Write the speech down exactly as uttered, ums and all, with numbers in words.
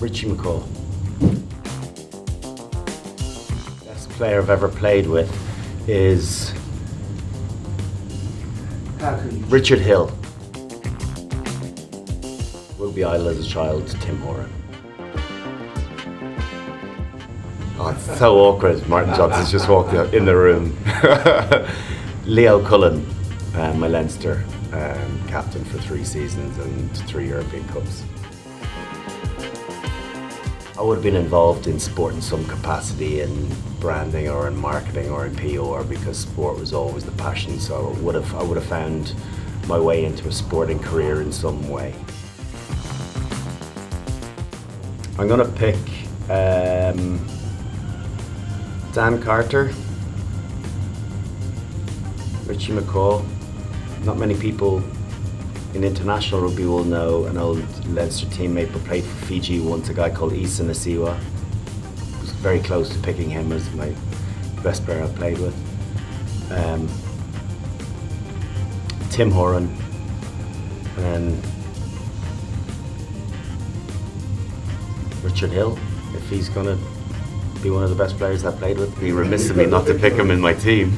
Richie McCaw. Best player I've ever played with is Richard Hill. Ruby Isle as a child, Tim Horan. Oh, it's so awkward. Martin Johnson's just walked out in the room. Leo Cullen, uh, my Leinster um, captain for three seasons and three European Cups. I would have been involved in sport in some capacity, in branding or in marketing or in P R, because sport was always the passion. So I would have, I would have found my way into a sporting career in some way. I'm going to pick um, Dan Carter, Richie McCaw. Not many people in international rugby will know an old Leinster teammate but played for Fiji once, a guy called Isa Nasiva. I was very close to picking him as my best player I've played with. Um, Tim Horan, and then Richard Hill, if he's going to be one of the best players I've played with. It'd be remiss of me not to pick him in my team.